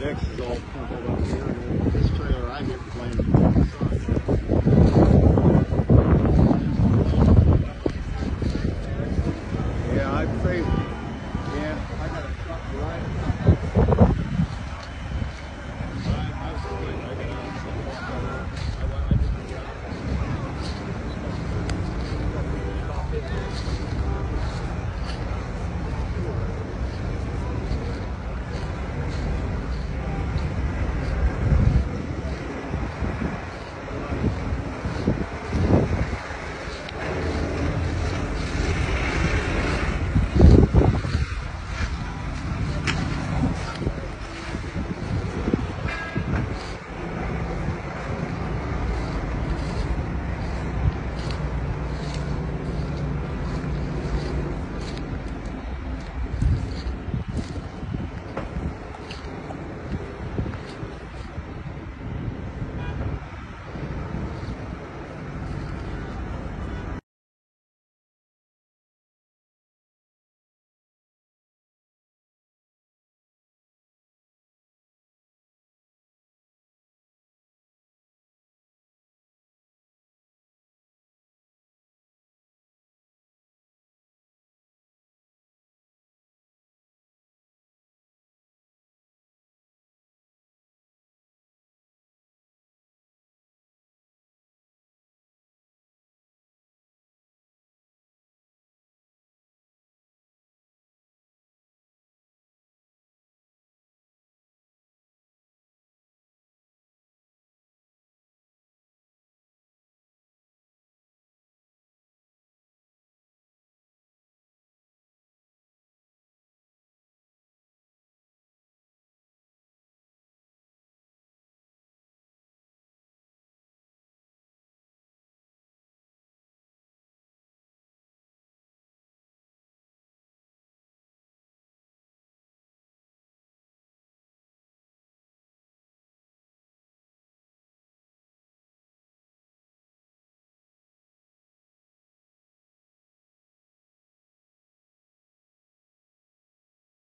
Part X is all crumpled up here, and this trailer I get blamed for. Yeah, I'd say